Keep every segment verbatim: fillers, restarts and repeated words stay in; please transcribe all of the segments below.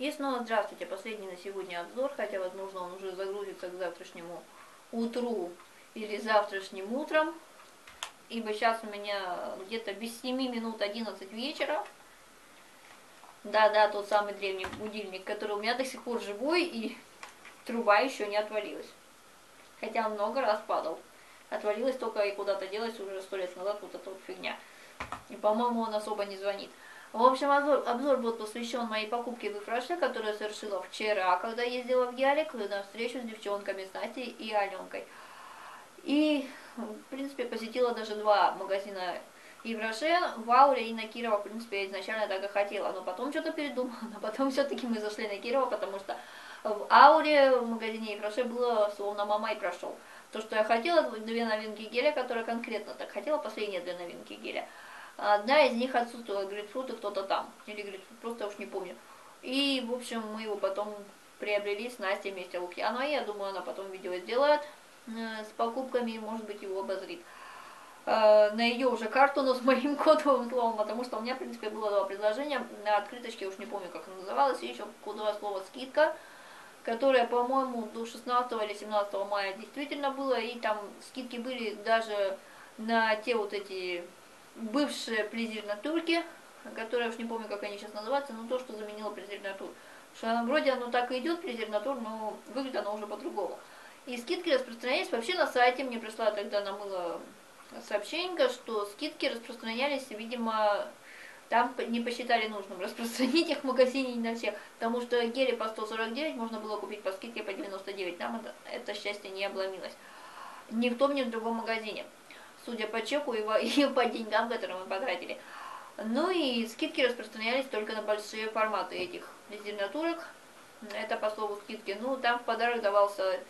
И снова здравствуйте, последний на сегодня обзор, хотя возможно он уже загрузится к завтрашнему утру или завтрашним утром, ибо сейчас у меня где-то без семи минут одиннадцать вечера. Да-да, тот самый древний будильник, который у меня до сих пор живой, и труба еще не отвалилась. Хотя он много раз падал. Отвалилась только и куда-то делась уже сто лет назад вот эта вот фигня. И, по-моему, он особо не звонит. В общем, обзор, обзор был посвящен моей покупке в Ифраше, которую я совершила вчера, когда ездила в Ялик на встречу с девчонками, с Настей и Аленкой. И, в принципе, посетила даже два магазина Ифраше, в Ауле и на Кирова. В принципе, я изначально так и хотела, но потом что-то передумала, но потом все-таки мы зашли на Кирова, потому что в Ауле, в магазине Ифраше было словно мама и прошел. То, что я хотела, две новинки геля, которые конкретно так хотела, последние две новинки геля. Одна из них отсутствовала, грейпфрут и кто-то там, или грейпфрут, просто уж не помню. И, в общем, мы его потом приобрели с Настей вместе Лукьяновой. Я думаю, она потом видео сделает с покупками и, может быть, его обозрит. На ее уже карту, но с моим кодовым словом, потому что у меня, в принципе, было два предложения. На открыточке, уж не помню, как она называлась, и еще кодовое слово «скидка», которое, по-моему, до шестнадцатого или семнадцатого мая действительно было. И там скидки были даже на те вот эти... бывшие Плезир Натурки, которые, уж не помню, как они сейчас называются, но то, что заменило Плезир Натур. Что оно, вроде оно так и идет, Плезир Натур, но выглядит оно уже по-другому. И скидки распространялись. Вообще на сайте мне прислала тогда на мыло сообщение, что скидки распространялись, видимо, там не посчитали нужным распространить их в магазине не на всех, потому что гели по сто сорок девять можно было купить по скидке по девяносто девять. Нам это, это счастье не обломилось. Ни в том, ни в другом магазине. Судя по чеку его и по деньгам, которые мы потратили. Ну и скидки распространялись только на большие форматы этих резернатурок. Это по слову скидки. Ну, там в подарок давался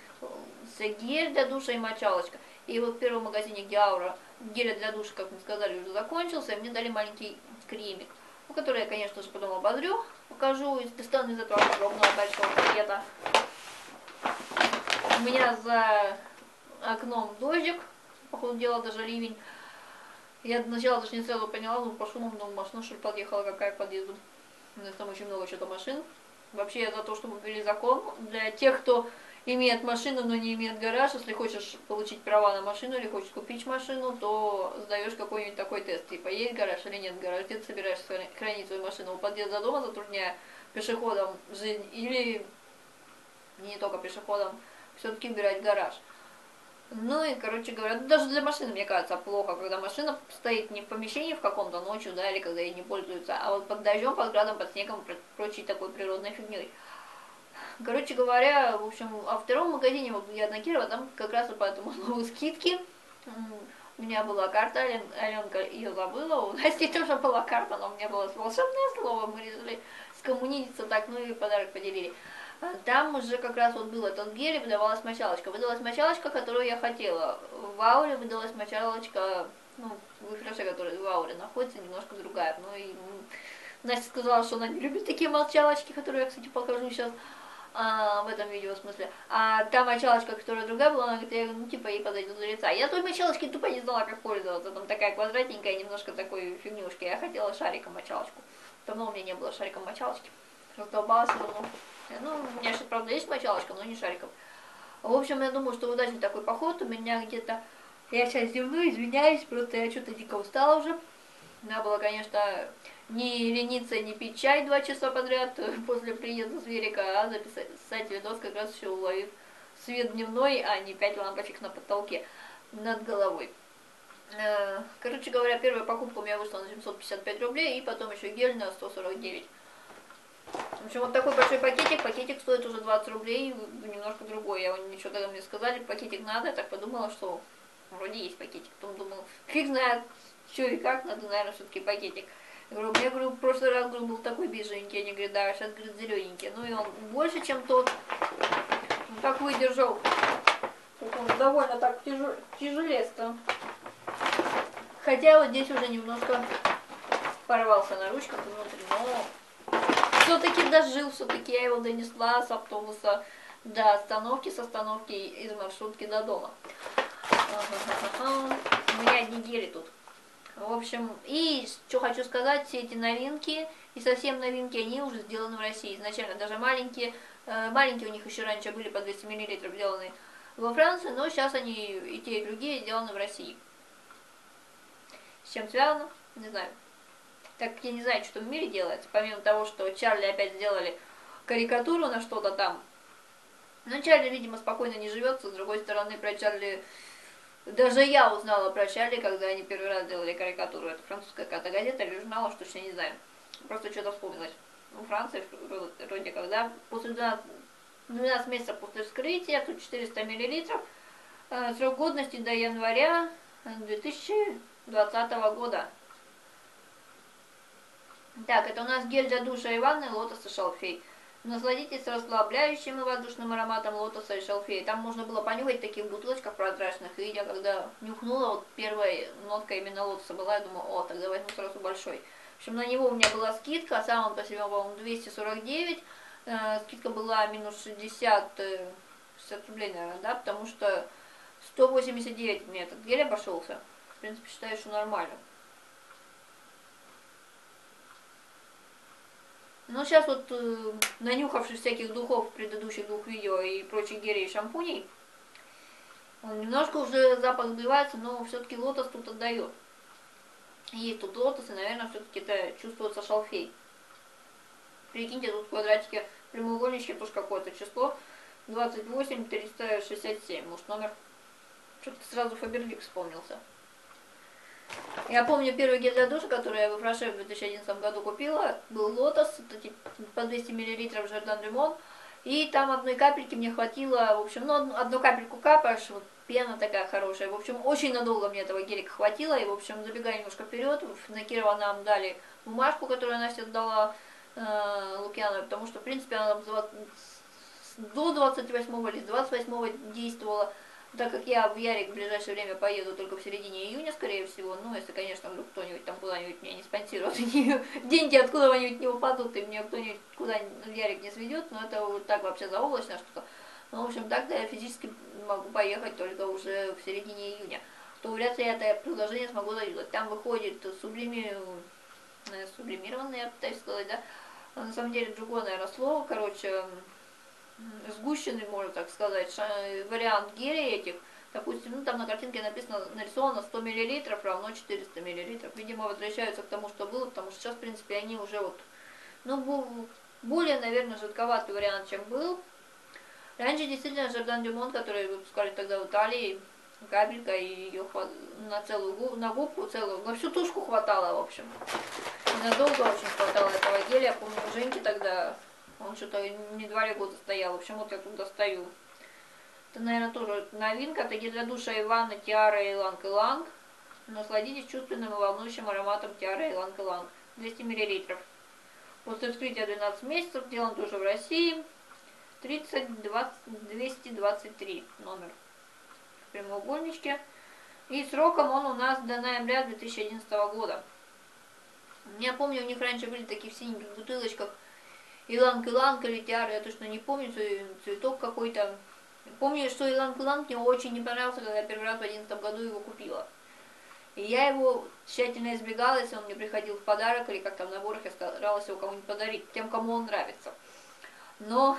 гель для душа и мочалочка. И вот в первом магазине, где Аура, гель для душа, как мы сказали, уже закончился. И мне дали маленький кремик, который я, конечно же, потом обозрю. Покажу и достану из этого огромного большого пакета. У меня за окном дождик. Походу дела даже ливень. Я сначала даже не сразу поняла, но по шуму, но машина что ли подъехала какая к подъезду. У нас там очень много что-то машин. Вообще я за то, чтобы ввели закон для тех, кто имеет машину, но не имеет гараж. Если хочешь получить права на машину или хочешь купить машину, то сдаешь какой-нибудь такой тест. Типа есть гараж или нет гараж, где ты собираешься хранить свою машину. У подъезда дома, затрудняя пешеходам жизнь или не только пешеходам, все-таки убирать гараж. Ну и, короче говоря, даже для машины, мне кажется, плохо, когда машина стоит не в помещении в каком-то ночью, да, или когда ей не пользуются, а вот под дождем, под градом, под снегом, прочей такой природной фигней. Короче говоря, в общем, во втором магазине, вот я на Кирова, там как раз и по этому слову скидки. У меня была карта, Аленка ее забыла, у Насти тоже была карта, но у меня было волшебное слово, мы решили скоммуниться так, ну и подарок поделили. Там уже как раз вот был этот гель и выдавалась мочалочка. Выдалась мочалочка, которую я хотела. В Ауре выдалась мочалочка, ну, в Ифраше, которая в Ауре находится, немножко другая. Ну и Настя сказала, что она не любит такие мочалочки, которые я, кстати, покажу сейчас а, в этом видео, в смысле. А та мочалочка, которая другая была, она говорит, я, ну, типа, ей подойдет для лица. Я той мочалочки тупо не знала, как пользоваться. Там такая квадратненькая, немножко такой фигнюшки. Я хотела шариком мочалочку. Давно у меня не было шариком мочалочки. Раздолбалась давно. Ну, у меня сейчас, правда, есть мочалочка, но не шариков. В общем, я думаю, что удачный такой поход. У меня где-то... Я сейчас зевну, извиняюсь, просто я что-то дико устала уже. Надо было, конечно, не лениться, не пить чай два часа подряд после приезда с велика, а записать видос, как раз еще уловив свет дневной, а не пять лампочек на потолке над головой. Короче говоря, первая покупка у меня вышла на семьсот пятьдесят пять рублей, и потом еще гель на сто сорок девять. В общем, вот такой большой пакетик. Пакетик стоит уже двадцать рублей, немножко другой. Я ничего тогда мне сказали, пакетик надо. Я так подумала, что вроде есть пакетик. Потом думала, фиг знает, что и как, надо, наверное, все-таки пакетик. Я говорю, у меня, говорю, в прошлый раз, говорю, был такой беженький. Они говорят, да, сейчас, говорит, зелененький. Ну и он больше, чем тот. Он так выдержал. Он довольно так тяжел, тяжелесто. Хотя вот здесь уже немножко порвался на ручках внутри, но... Все-таки дожил, все-таки я его донесла с автобуса до остановки, с остановки из маршрутки до дома. У меня одни гели тут. В общем, и что хочу сказать, все эти новинки, и совсем новинки, они уже сделаны в России. Изначально даже маленькие, маленькие у них еще раньше были по двести миллилитров сделаны во Франции, но сейчас они и те, и другие сделаны в России. С чем связано? Не знаю. Так как я не знаю, что в мире делается, помимо того, что Чарли опять сделали карикатуру на что-то там. Но Чарли, видимо, спокойно не живется, с другой стороны, про Чарли... Даже я узнала про Чарли, когда они первый раз делали карикатуру. Это французская какая-то газета или журнал, что точно не знаю. Просто что-то вспомнилось. У Франции вроде когда после двенадцати месяцев после вскрытия, тут четыреста миллилитров, э, срок годности до января две тысячи двадцатого года. Так, это у нас гель для душа и ванны лотоса шалфей. Насладитесь расслабляющим и воздушным ароматом лотоса и шалфея. Там можно было понюхать таких бутылочках прозрачных. И я когда нюхнула, вот первая нотка именно лотоса была, я думала, о, тогда возьму сразу большой. В общем, на него у меня была скидка, сам он по себе, по-моему, двести сорок девять. Э, скидка была минус шестьдесят рублей, наверное, да, потому что сто восемьдесят девять мне этот гель обошелся. В принципе, считаю, что нормально. Ну, сейчас вот, э, нанюхавшись всяких духов в предыдущих двух видео и прочих гелей и шампуней, немножко уже запах сбивается, но все-таки лотос тут отдает. Есть тут лотос, и, наверное, все-таки это чувствуется шалфей. Прикиньте, тут в квадратике прямоугольнички, тоже какое-то число. двадцать восемь триста шестьдесят семь, может, номер. Что-то сразу Фаберлик вспомнился. Я помню первый гель для душа, который я в Фраше в две тысячи одиннадцатом году купила, был лотос, по двести миллилитров Жардин Лимон, и там одной капельки мне хватило, в общем, ну одну, одну капельку капаешь, вот пена такая хорошая, в общем, очень надолго мне этого гелика хватило, и в общем, забегая немножко вперед, на Кирова нам дали бумажку, которую она все дала э, Лукьяновой, потому что, в принципе, она до двадцать восьмого или двадцать восьмого действовала. Так как я в Ярик в ближайшее время поеду только в середине июня, скорее всего, ну, если, конечно, вдруг кто-нибудь там куда-нибудь меня не спонсирует, деньги откуда-нибудь не упадут, и меня кто-нибудь куда-нибудь в Ярик не сведет, но это вот так вообще заоблачно что-то. Ну, в общем, так-то я физически могу поехать только уже в середине июня, то вряд ли я это предложение смогу заделать. Там выходит сублими... сублимированное, я пытаюсь сказать, да? На самом деле, другое, наверное, слово, короче... сгущенный, можно так сказать, вариант гелей этих, допустим, ну там на картинке написано, нарисовано сто миллилитров равно четыреста миллилитров. Видимо, возвращаются к тому, что было, потому что сейчас, в принципе, они уже вот, ну, более, наверное, жидковатый вариант, чем был. Раньше, действительно, Жардин Лимон, который выпускали тогда в Италии, капелька, и ее хват... на целую губку, на губку целую, на всю тушку хватало, в общем. Надолго очень хватало этого геля, я помню, у Женьки тогда... Он что-то не два года стоял. В общем, вот я тут достаю. Это, наверное, тоже новинка. Это гель для душа и ванны Тиара и Иланг Иланг. Насладитесь чувственным и волнующим ароматом Тиара и Иланг Иланг. двести миллилитров. После вскрытия двенадцать месяцев. Сделан тоже в России. тридцать двести двадцать три номер. В прямоугольничке. И сроком он у нас до ноября две тысячи одиннадцатого года. Я помню, у них раньше были такие в синеньких бутылочках. Иланг-Иланг или Тиара, я точно не помню, цветок какой-то. Помню, что Иланг-Иланг мне очень не понравился, когда я первый раз в две тысячи одиннадцатом году его купила. И я его тщательно избегала, если он мне приходил в подарок, или как там в наборах, я старалась его кому-нибудь подарить, тем, кому он нравится. Но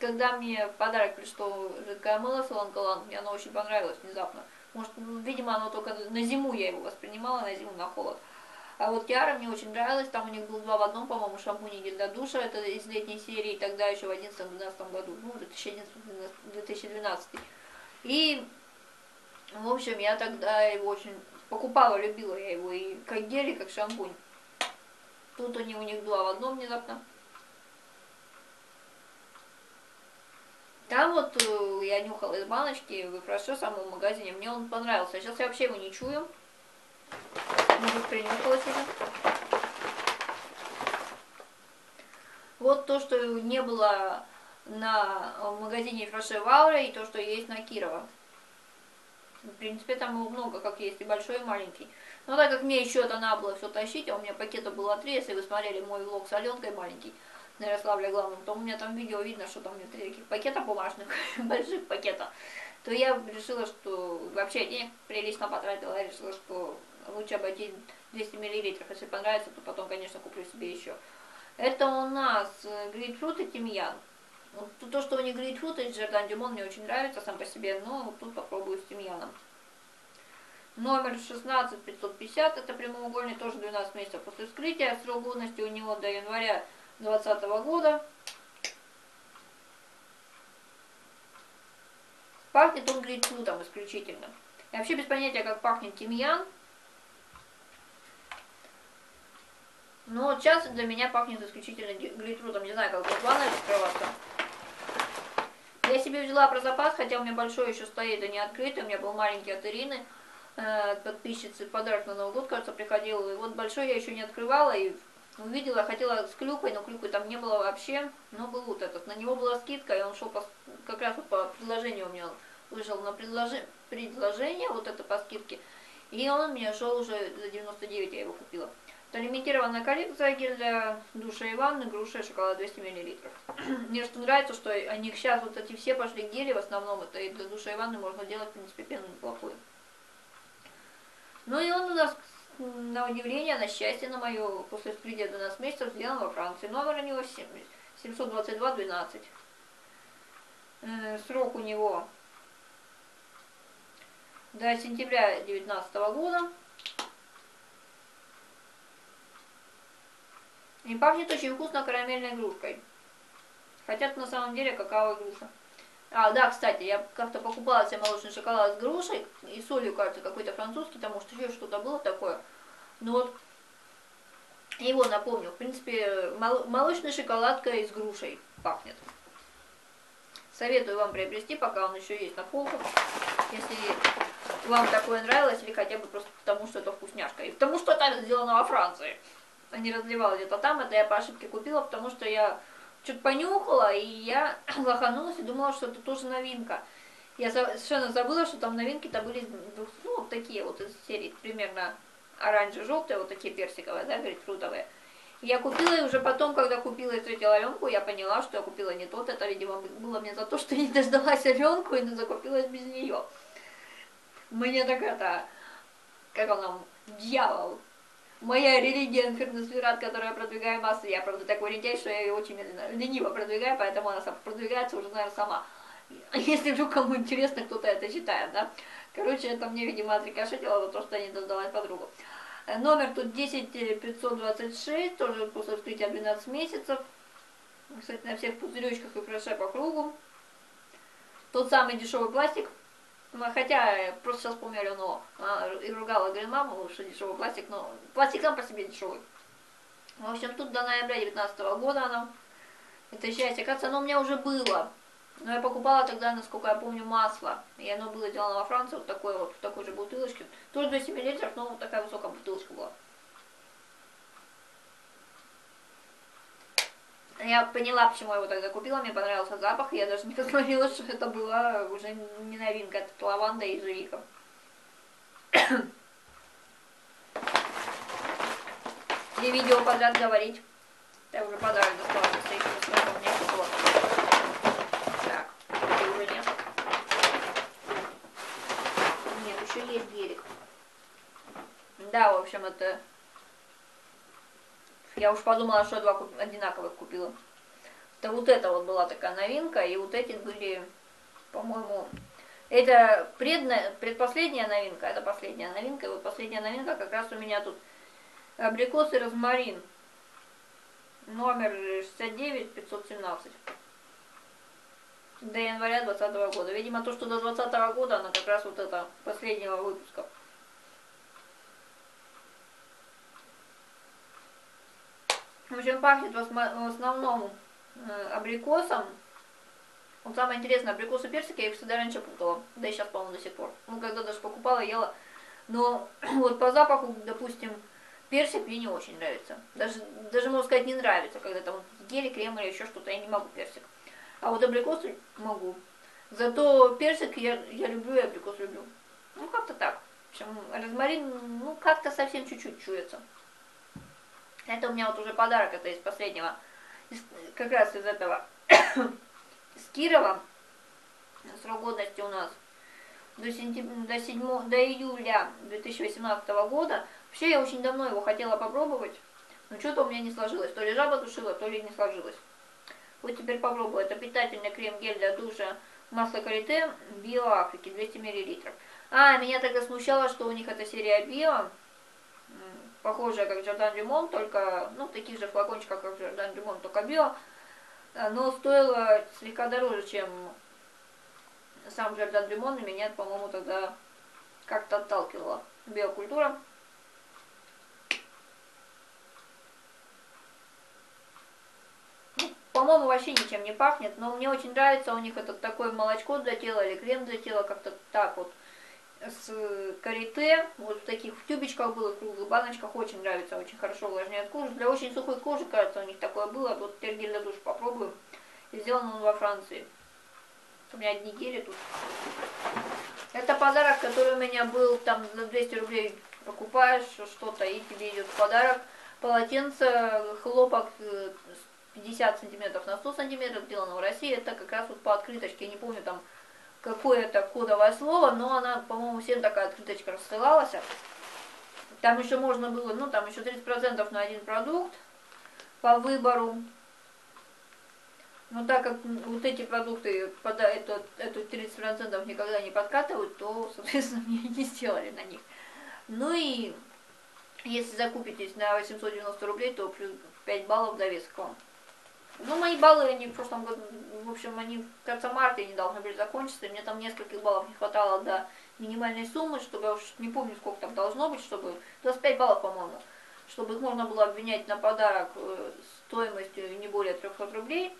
когда мне в подарок пришло жидкое мыло с Иланг-Иланг, мне оно очень понравилось внезапно. Может, видимо, оно только на зиму я его воспринимала, на зиму, на холод. А вот Тиара мне очень нравилась, там у них был два в одном, по-моему, шампунь и гель для душа, это из летней серии, тогда еще в две тысячи одиннадцатом-двенадцатом году, ну, две тысячи одиннадцатый-две тысячи двенадцатый. И, в общем, я тогда его очень покупала, любила я его, и как гель, и как шампунь. Тут они у них два в одном внезапно. Там вот я нюхала из баночки, в Фраше, самом магазине, мне он понравился, сейчас я вообще его не чую. Может, принюхалась уже. Вот то, что не было на магазине Фраше Ваура, и то, что есть на Кирова. В принципе, там его много, как есть, и большой, и маленький. Но так как мне еще это надо было все тащить, а у меня пакета было три, если вы смотрели мой влог с Аленкой маленький, на Ярославле главном, то у меня там видео видно, что там у меня три таких пакета бумажных, больших пакета, то я решила, что вообще денег прилично потратила, я решила, что лучше обойтись двести миллилитров. Если понравится, то потом, конечно, куплю себе еще. Это у нас грейпфрут и тимьян. То, что у них грейпфрут и Джордан Дюмон, мне очень нравится сам по себе, но тут попробую с тимьяном. Номер шестнадцать тысяч пятьсот пятьдесят, это прямоугольный, тоже двенадцать месяцев после вскрытия. Срок годности у него до января двадцатого года. Пахнет он грейпфрутом исключительно. Я вообще без понятия, как пахнет тимьян. Но сейчас для меня пахнет исключительно грейпфрутом. Не знаю, как тут планы раскрываться. Я себе взяла про запас, хотя у меня большой еще стоит, а не открытый. У меня был маленький от Ирины, от подписчицы, подарок на Новый год, кажется, приходил. И вот большой я еще не открывала и увидела, хотела с клюквой, но клюквы там не было вообще. Но был вот этот, на него была скидка, и он шел по, как раз вот по предложению у меня вышел на предложи, предложение, вот это по скидке. И он у меня шел уже за девяносто девять, я его купила. Это лимитированная коллекция, гель для душа и ванны, груша и шоколад двести миллилитров. Мне что нравится, что они сейчас вот эти все пошли гели, в основном это и для душа и ванны можно делать, в принципе, пену неплохую. Ну и он у нас, на удивление, на счастье, на мое, после вскрытия двенадцать месяцев, сделан во Франции. Номер у него семь два два двенадцать. Срок у него до сентября две тысячи девятнадцатого года. И пахнет очень вкусно карамельной игрушкой. Хотя на самом деле какао и груша. А, да, кстати, я как-то покупала себе молочный шоколад с грушей и солью, кажется, какой-то французский, потому что еще что-то было такое. Ну вот, его напомню. В принципе, молочная шоколадка и с грушей пахнет. Советую вам приобрести, пока он еще есть на полках. Если вам такое нравилось, или хотя бы просто потому, что это вкусняшка. И потому, что там сделано во Франции. Они разливала где-то там, это я по ошибке купила, потому что я... Что-то понюхала, и я лоханулась и думала, что это тоже новинка. Я совершенно забыла, что там новинки-то были, ну, вот такие вот из серии, примерно оранжево-желтые, вот такие персиковые, да, грейпфрутовые. Я купила, и уже потом, когда купила и встретила Аленку, я поняла, что я купила не тот. Это, видимо, было мне за то, что не дождалась Аленку и закупилась без нее. Мне так это, как она, дьявол. Моя религия инферносферат, которую я продвигаю массы, я, правда, так ориентируюсь, что я ее очень медленно, лениво продвигаю, поэтому она продвигается уже, наверное, сама. Если вдруг кому интересно, кто-то это читает, да? Короче, это мне, видимо, отрикошетило за то, что я не дождалась подругу. Номер тут десять тысяч пятьсот двадцать шесть, тоже после вскрытия двенадцать месяцев. Кстати, на всех пузыречках и фреше по кругу. Тот самый дешевый пластик. Хотя, я просто сейчас помню Алену и ругала Гринмаму, что дешевый пластик, но пластик сам по себе дешевый. В общем, тут до ноября две тысячи девятнадцатого года она. Это счастье. Кажется, оно у меня уже было. Но я покупала тогда, насколько я помню, масло. И оно было сделано во Франции, вот такое вот, в такой же бутылочке. Тоже двести миллилитров, но вот такая высокая бутылочка была. Я поняла, почему я его тогда купила, мне понравился запах, я даже не посмотрела, что это была уже не новинка, это лаванда и ежевика. И видео подряд говорить. Я уже подарок достала, если еще не смотрела, у меня было. Так, и уже нет. Нет, еще есть гелик. Да, в общем, это... Я уж подумала, что я два одинаковых купила. Это вот это вот была такая новинка, и вот эти были, по-моему, это предна... предпоследняя новинка, это последняя новинка, и вот последняя новинка как раз у меня тут абрикос и розмарин. Номер шестьдесят девять тысяч пятьсот семнадцать. До января двадцатого года. Видимо, то, что до двадцатого года, она как раз вот это последнего выпуска. В общем, пахнет в основном абрикосом. Вот самое интересное, абрикосы и персики я их всегда раньше путала. Да и сейчас, по-моему, до сих пор. Ну, когда даже покупала, ела. Но вот по запаху, допустим, персик мне не очень нравится. Даже, даже можно сказать, не нравится, когда там гели, крем или еще что-то. Я не могу персик. А вот абрикосы могу. Зато персик я, я люблю и абрикос люблю. Ну, как-то так. В общем, розмарин, ну, как-то совсем чуть-чуть чуется. Это у меня вот уже подарок, это из последнего, из, как раз из этого, из Кирова. Срок годности у нас до, сентября, до, седьмого, до июля две тысячи восемнадцатого года. Вообще я очень давно его хотела попробовать, но что-то у меня не сложилось. То ли жаба душила, то ли не сложилось. Вот теперь попробую. Это питательный крем-гель для душа, масло карите, био Африки, двести миллилитров. А, меня тогда смущало, что у них эта серия био, похожая как Джордан Дюмон, только, ну, в таких же флакончиках, как Джордан Дюмон, только био. Но стоило слегка дороже, чем сам Джордан Дюмон, и меня, по-моему, тогда как-то отталкивала биокультура. По-моему, вообще ничем не пахнет, но мне очень нравится у них этот такой молочко для тела или крем для тела, как-то так вот, с карите, вот в таких в тюбичках было, в круглых баночках, очень нравится, очень хорошо увлажняет кожу. Для очень сухой кожи, кажется, у них такое было, вот теперь гель для душа попробуем. Сделан он во Франции. У меня одни гели тут. Это подарок, который у меня был, там за двести рублей покупаешь что-то и тебе идет подарок. Полотенце, хлопок пятьдесят сантиметров на сто сантиметров, сделано в России. Это как раз вот по открыточке, я не помню там какое это кодовое слово, но она, по-моему, всем такая открыточка рассылалась. Там еще можно было, ну там еще тридцать процентов на один продукт по выбору. Но так как вот эти продукты под эту, эту тридцать процентов никогда не подкатывают, то, соответственно, мне не сделали на них. Ну и если закупитесь на восемьсот девяносто рублей, то плюс пять баллов довесок к вам. Ну, мои баллы, они в прошлом году, в общем, они в конце марта не должны были закончиться. И мне там нескольких баллов не хватало до минимальной суммы, чтобы, я уж не помню, сколько там должно быть, чтобы, двадцать пять баллов, по-моему, чтобы их можно было обменять на подарок стоимостью не более трехсот рублей.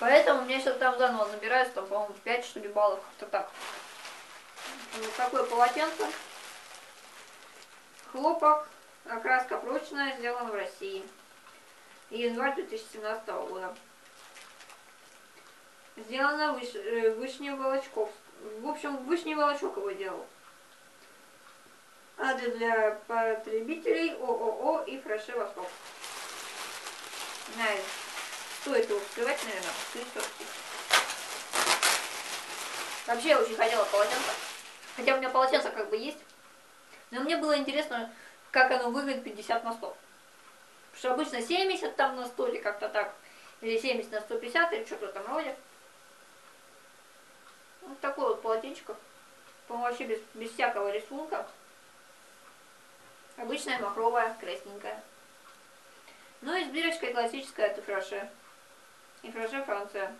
Поэтому у меня сейчас там заново набирается, там, по-моему, пять, что ли, баллов, как-то так. Вот такое полотенце. Хлопок, окраска прочная, сделана в России. Январь две тысячи семнадцатого года. Сделано выш... вышний волочков. В общем, вышний волочок его делал. Адрес для потребителей ООО и Фреше Восток. Наверное, стоит его вскрывать, наверное, вскрыть. Вообще я очень хотела полотенца. Хотя у меня полотенца как бы есть. Но мне было интересно, как оно выглядит пятьдесят на сто. Потому что обычно семьдесят там на сто или как-то так. Или семьдесят на сто пятьдесят или что-то там вроде. Вот такое вот полотенчико. По-моему, вообще без, без всякого рисунка. Обычная махровая, красненькая. Ну и с бирочкой классическая, это Фреше. И Фреше Франция.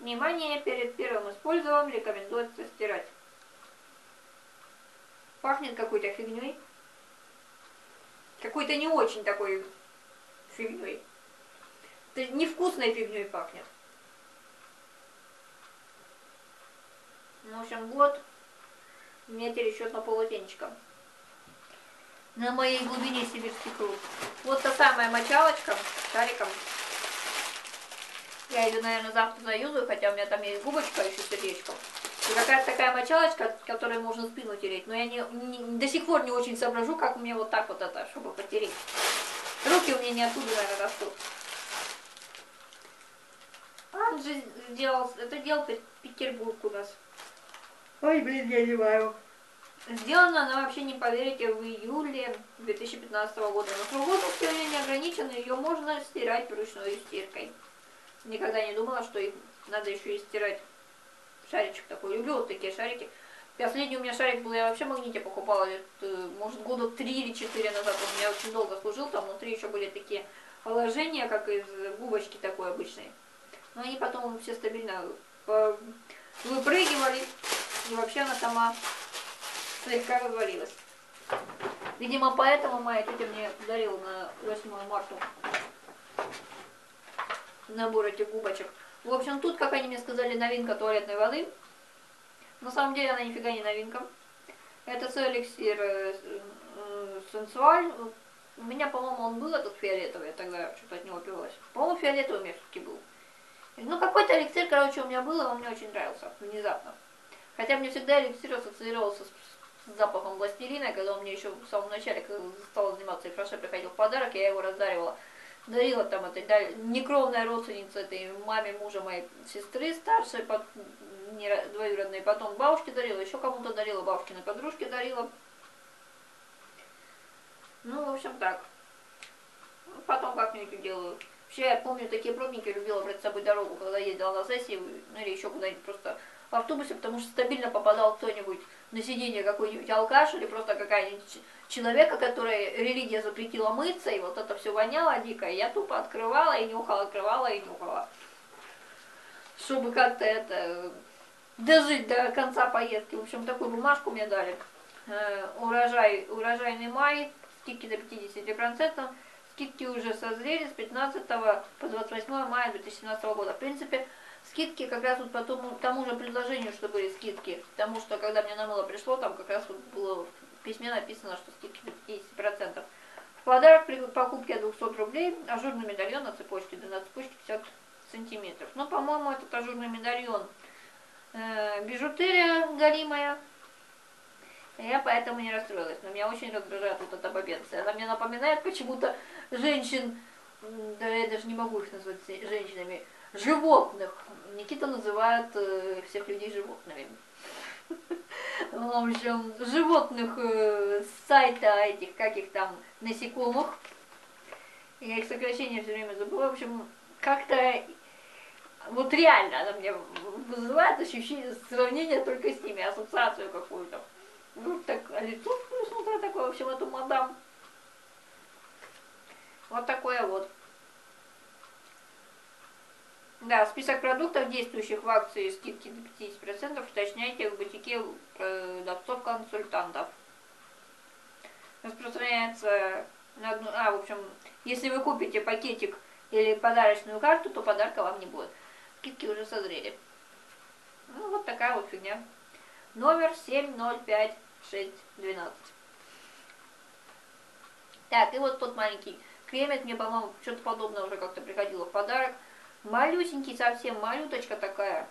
Внимание, перед первым использованием рекомендуется стирать. Пахнет какой-то фигней. Какой-то не очень такой фигней. Это невкусной фигней пахнет. Ну, в общем, вот. У меня теперь еще одно полотенечко. На моей глубине сибирский круг. Вот та самая мочалочка с шариком. Я ее, наверное, завтра заюзаю, хотя у меня там есть губочка еще с сердечком. И какая-то такая мочалочка, которой можно спину тереть. Но я не, не, до сих пор не очень соображу, как мне вот так вот это, чтобы потереть. Руки у меня не оттуда, наверное, растут. Он же сделал, это делал Петербург у нас. Ой, блин, я одеваю. Сделано она, вообще не поверите, в июле две тысячи пятнадцатого года. Но срок годности у нее не ограничен, ее можно стирать ручной стиркой. Никогда не думала, что их надо еще и стирать. Шаричек такой. Люблю вот такие шарики. Последний у меня шарик был, я вообще в магните покупала, может, года три или четыре назад. Он у меня очень долго служил, там внутри еще были такие положения, как из губочки такой обычной. Но они потом все стабильно выпрыгивали, и вообще она сама слегка развалилась. Видимо, поэтому моя тетя мне подарила на восьмое марта набор этих губочек. В общем, тут, как они мне сказали, новинка туалетной воды. На самом деле она нифига не новинка. Это эликсир э, э, Сенсуаль. У меня, по-моему, он был этот фиолетовый, я тогда что-то от него пивалась. По-моему, фиолетовый у меня все-таки был. Ну, какой-то эликсир, короче, у меня был, и он мне очень нравился, внезапно. Хотя мне всегда эликсир ассоциировался с, с запахом пластилина, когда он мне еще в самом начале, когда стала заниматься и Фреше, приходил в подарок, я его раздаривала. Дарила там этой, да, некровная родственница этой маме мужа моей сестры старшей, под, мне двоюродные, потом бабушке дарила, еще кому-то дарила, бабушкиной подружке дарила. Ну, в общем, так. Потом как-нибудь делаю. Вообще, я помню, такие пробники любила брать с собой дорогу, когда ездила на сессию, ну или еще куда-нибудь просто в автобусе, потому что стабильно попадал кто-нибудь на сиденье, какой-нибудь алкаш или просто какая-нибудь человека, который религия запретила мыться, и вот это все воняло дико, и я тупо открывала и нюхала, открывала и нюхала. Чтобы как-то это дожить до конца поездки. В общем, такую бумажку мне дали. Э, урожай, урожайный май, скидки до пятидесяти процентов. Скидки уже созрели с пятнадцатого по двадцать восьмое мая две тысячи семнадцатого года. В принципе, скидки как раз вот по тому, тому же предложению, что были скидки. Потому что, когда мне на мыло пришло, там как раз вот было в письме написано, что скидки до пятидесяти процентов. В подарок при покупке двухсот рублей ажурный медальон на цепочке, да на цепочке пятьдесят сантиметров. Но, по-моему, этот ажурный медальон э, бижутерия галимая. Я поэтому не расстроилась. Но меня очень раздражает вот эта бабенция. Она мне напоминает почему-то женщин, да я даже не могу их назвать женщинами, животных. Никита называет э, всех людей животными. В общем, животных с сайта этих, как их там, насекомых. Я их сокращение все время забыла. В общем, как-то вот реально она мне вызывает ощущение, сравнение только с ними, ассоциацию какую-то. Ну, так, лицо вкуснутое такое, в общем, эту мадам. Вот такое вот. Да, список продуктов, действующих в акции скидки до пятидесяти процентов, уточняйте в бутике продавцов-консультантов. Распространяется на одну... А, в общем, если вы купите пакетик или подарочную карту, то подарка вам не будет. Скидки уже созрели. Ну, вот такая вот фигня. Номер семь ноль пять шесть двенадцать. Так, и вот тот маленький кремет. Мне, по-моему, что-то подобное уже как-то приходило в подарок. Малюсенький совсем, малюточка такая.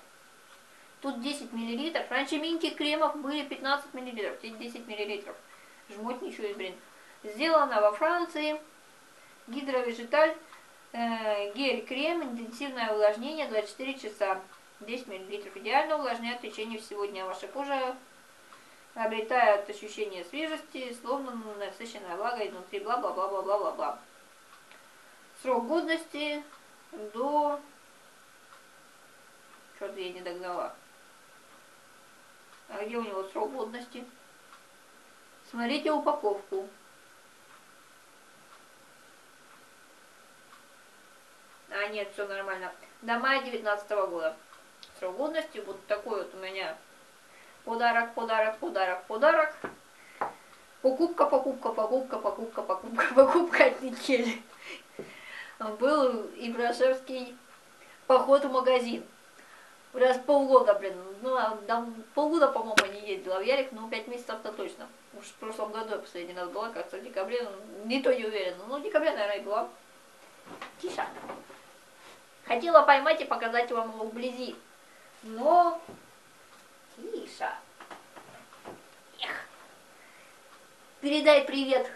Тут десять миллилитров. Раньше минки кремов были пятнадцать миллилитров. Здесь десять миллилитров. Жмотничаю, блин. Сделано во Франции. Гидровежиталь. Э, гель-крем. Интенсивное увлажнение двадцать четыре часа. десять миллилитров. Идеально увлажняет в течение всего дня. Ваша кожа обретает ощущение свежести, словно насыщенная влагой изнутри. Бла-бла-бла-бла-бла-бла-бла. Срок годности до... Чё-то я не догнала. А где у него срок годности? Смотрите упаковку. А, нет, все нормально. До мая две тысячи девятнадцатого года. Срок годности. Вот такой вот у меня подарок, подарок, подарок, подарок. Покупка, покупка, покупка, покупка, покупка, покупка от Никели. Был Ибрашевский поход в магазин. Раз в полгода, блин, ну, там полгода, по-моему, не ездила в Ярик, но пять месяцев-то точно. Уж в прошлом году я последний раз была, кажется, в декабре, ну, не то не уверена. Ну, в декабре, наверное, и была. Тише. Хотела поймать и показать вам его вблизи, но... Тише. Эх. Передай привет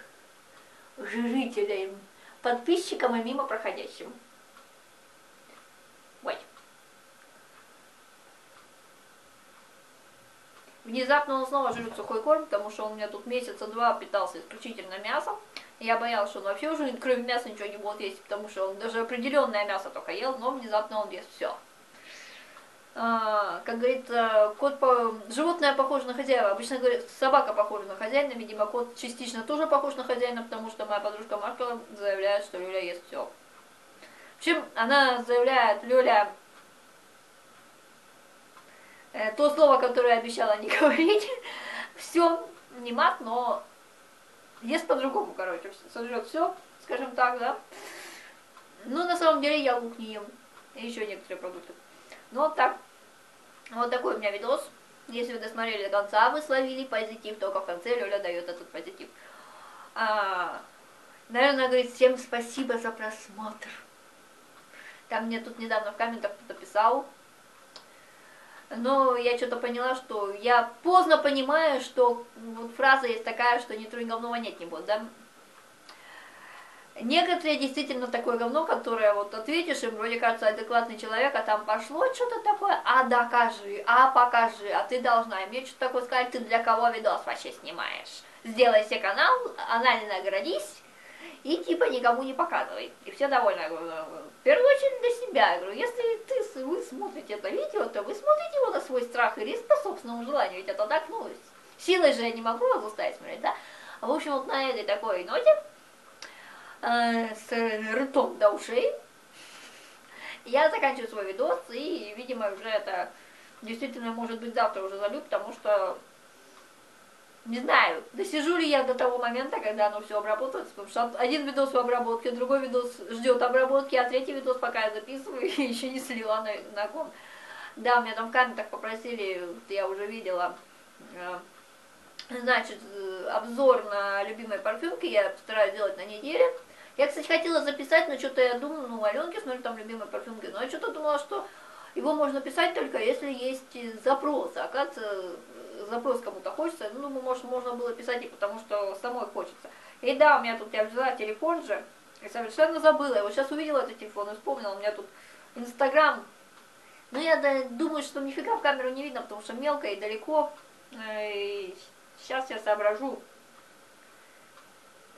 жителям, подписчикам и мимо проходящим. Вот. Внезапно он снова жрет сухой корм, потому что он у меня тут месяца два питался исключительно мясом. Я боялась, что он вообще уже кроме мяса ничего не будет есть, потому что он даже определенное мясо только ел, но внезапно он ест все. А, как говорится, кот по... животное похоже на хозяина. Обычно говорят, собака похожа на хозяина, видимо, кот частично тоже похож на хозяина, потому что моя подружка Маркова заявляет, что Лёля ест все. В общем, она заявляет, Лёля, э, то слово, которое я обещала не говорить, все, не мат, но... Ест по-другому, короче, сожрет все, скажем так, да. Ну, на самом деле, я лук не ем. И еще некоторые продукты. Ну, вот так. Вот такой у меня видос. Если вы досмотрели до конца, вы словили позитив. Только в конце Лёля дает этот позитив. А, наверное, говорит, всем спасибо за просмотр. Там мне тут недавно в комментах кто-то писал. Но я что-то поняла, что я поздно понимаю, что вот фраза есть такая, что не труй говно, вонять не будет, да? Некоторые действительно такое говно, которое вот ответишь, и вроде кажется адекватный человек, а там пошло что-то такое, а докажи, а покажи, а ты должна, и мне что-то такое сказать, ты для кого видос вообще снимаешь? Сделай себе канал, анально оградись, и типа никому не показывай. И все довольны. В первую очередь для себя. Я говорю, если ты, вы смотрите это видео, то вы смотрите его на свой страх и риск по собственному желанию, ведь это так, ну, силой же я не могу вас заставить смотреть, да? В общем, вот на этой такой ноте, э, с ртом до ушей, я заканчиваю свой видос, и, видимо, уже это действительно, может быть, завтра уже залью, потому что не знаю, досижу ли я до того момента, когда оно все обработается, потому что один видос в обработке, другой видос ждет обработки, а третий видос, пока я записываю, еще не слила на, на ком. Да, у меня там в комментах попросили, я уже видела, значит, обзор на любимые парфюмки, я постараюсь делать на неделе. Я, кстати, хотела записать, но что-то я думала, ну, Аленке, смотрю, там любимые парфюмки, но я что-то думала, что его можно писать только если есть запрос, а как запрос кому-то хочется, ну, может, можно было писать и потому, что самой хочется. И да, у меня тут, я взяла телефон же, и совершенно забыла, я вот сейчас увидела этот телефон и вспомнила, у меня тут Инстаграм, но я думаю, что нифига в камеру не видно, потому что мелко и далеко, и сейчас я соображу,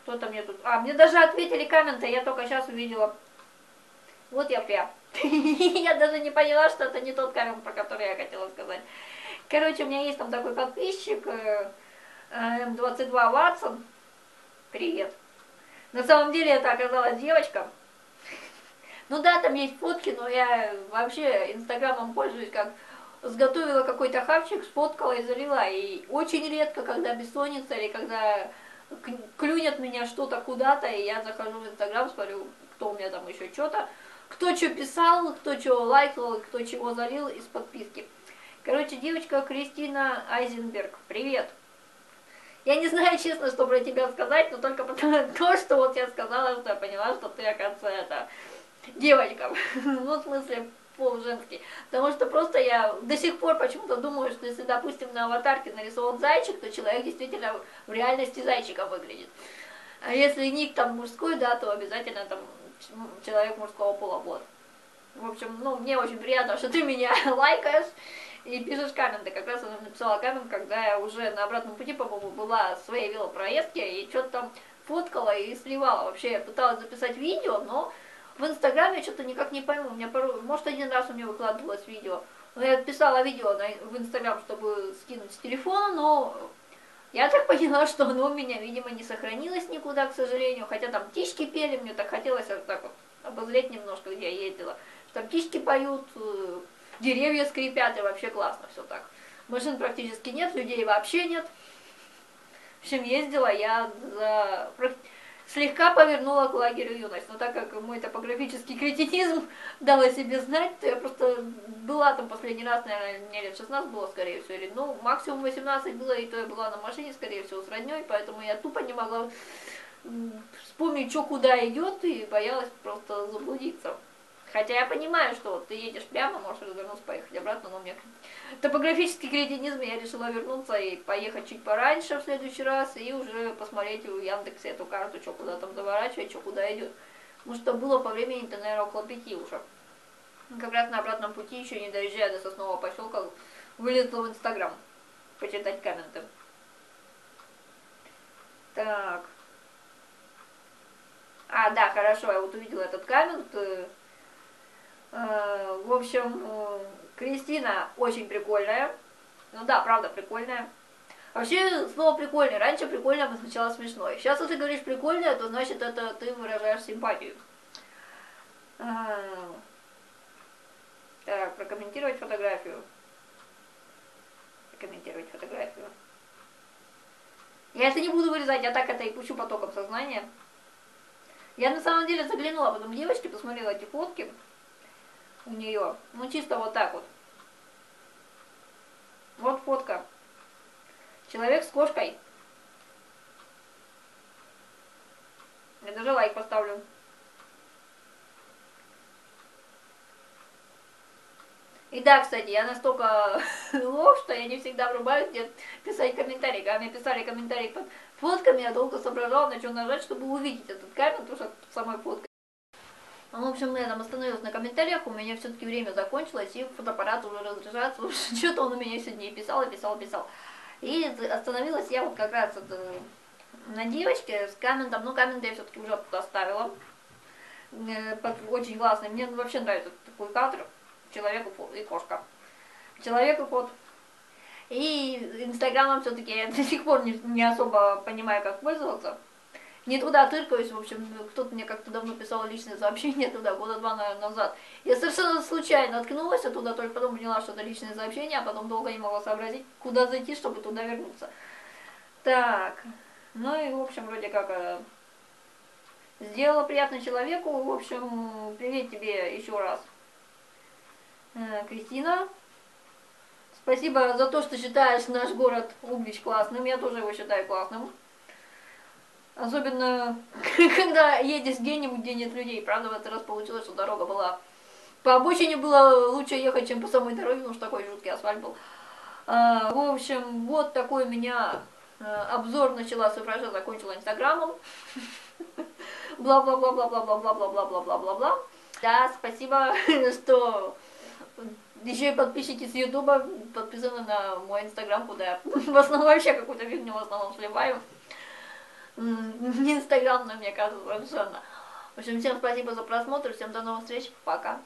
кто-то мне тут, а, мне даже ответили комменты, я только сейчас увидела, вот я прям, я даже не поняла, что это не тот коммент, про который я хотела сказать. Короче, у меня есть там такой подписчик, эм двадцать два Ватсон, привет. На самом деле это оказалась девочка. Ну да, там есть фотки, но я вообще Инстаграмом пользуюсь, как сготовила какой-то хавчик, сфоткала и залила. И очень редко, когда бессонница или когда клюнет меня что-то куда-то, и я захожу в Инстаграм, смотрю, кто у меня там еще что-то, кто что писал, кто чего лайкнул, кто чего залил из подписки. Короче, девочка Кристина Айзенберг, привет. Я не знаю, честно, что про тебя сказать, но только потому, то, что вот я сказала, что я поняла, что ты, оказывается, это девочка. Ну, в смысле, полуженский. Потому что просто я до сих пор почему-то думаю, что если, допустим, на аватарке нарисован зайчик, то человек действительно в реальности зайчиком выглядит. А если ник там мужской, да, то обязательно там человек мужского пола будет. В общем, ну, мне очень приятно, что ты меня лайкаешь. И пишешь комменты, как раз она написала коммент, когда я уже на обратном пути, по-моему, была в своей велопроездке и что-то там фоткала и сливала. Вообще я пыталась записать видео, но в Инстаграме я что-то никак не пойму. У меня пару... Может, один раз у меня выкладывалось видео. Но я писала видео на... в Инстаграм, чтобы скинуть с телефона, но я так поняла, что оно у меня, видимо, не сохранилось никуда, к сожалению. Хотя там птички пели, мне так хотелось вот так вот обозреть немножко, где я ездила. Там птички поют... Деревья скрипят, и вообще классно все так. Машин практически нет, людей вообще нет. В общем, ездила я за... слегка повернула к лагерю юность. Но так как мой топографический кретинизм дал о себе знать, то я просто была там последний раз, наверное, мне лет шестнадцать было, скорее всего. Или, ну, максимум восемнадцать было, и то я была на машине, скорее всего, с родней, поэтому я тупо не могла вспомнить, что куда идет, и боялась просто заблудиться. Хотя я понимаю, что вот ты едешь прямо, можешь развернуться, поехать обратно, но у меня топографический кретинизм, я решила вернуться и поехать чуть пораньше в следующий раз, и уже посмотреть в Яндексе эту карту, что куда там заворачивать, что куда идет. Потому что было по времени-то, наверное, около пяти уже. Как раз на обратном пути, еще не доезжая до Соснового поселка, вылезла в Инстаграм почитать комменты. Так. А, да, хорошо, я вот увидела этот коммент. В общем, Кристина очень прикольная. Ну да, правда, прикольная. Вообще, слово прикольное. Раньше прикольное обозначало смешное. Сейчас, если говоришь прикольное, то значит, это ты выражаешь симпатию. Так, прокомментировать фотографию. Прокомментировать фотографию. Я это не буду вырезать, я так это и пущу потоком сознания. Я на самом деле заглянула потом девочке, посмотрела эти фотки. У нее, ну чисто вот так вот. Вот фотка. Человек с кошкой. Я даже лайк поставлю. И да, кстати, я настолько лох, что я не всегда врубаюсь, где писать комментарии. Когда мне писали комментарии под Фотками я долго соображала, на что нажать, чтобы увидеть этот камень, потому что самая фотка. Ну, в общем, я там остановилась на комментариях, у меня все-таки время закончилось, и фотоаппарат уже разряжается, потому что что-то он у меня сегодня и писал, и писал, и писал. И остановилась я вот как раз вот на девочке с комментом, ну, коммент я все-таки уже оставила, очень классный, мне вообще нравится такой кадр, человек и кошка, человек и кот. И инстаграмом все-таки я до сих пор не, не особо понимаю, как пользоваться. Не туда тыркаюсь, в общем, кто-то мне как-то давно писал личное сообщение туда, года два, наверное, назад. Я совершенно случайно наткнулась оттуда, только потом поняла, что это личное сообщение, а потом долго не могла сообразить, куда зайти, чтобы туда вернуться. Так, ну и, в общем, вроде как сделала приятно человеку, в общем, привет тебе еще раз, Кристина. Спасибо за то, что считаешь наш город Углич классным, я тоже его считаю классным. Особенно, когда едешь где-нибудь, где нет людей. Правда, в этот раз получилось, что дорога была... По обочине было лучше ехать, чем по самой дороге, потому что такой жуткий асфальт был. А, в общем, вот такой у меня обзор начала с Ифража, закончила инстаграмом. Бла-бла-бла-бла-бла-бла-бла-бла-бла-бла-бла-бла-бла-бла. Да, спасибо, что... Еще и подписчики с ютуба подписаны на мой инстаграм, куда я в основном вообще какую-то фигню в основном сливаю. Не инстаграм, но мне кажется, совершенно. В общем, всем спасибо за просмотр, всем до новых встреч, пока.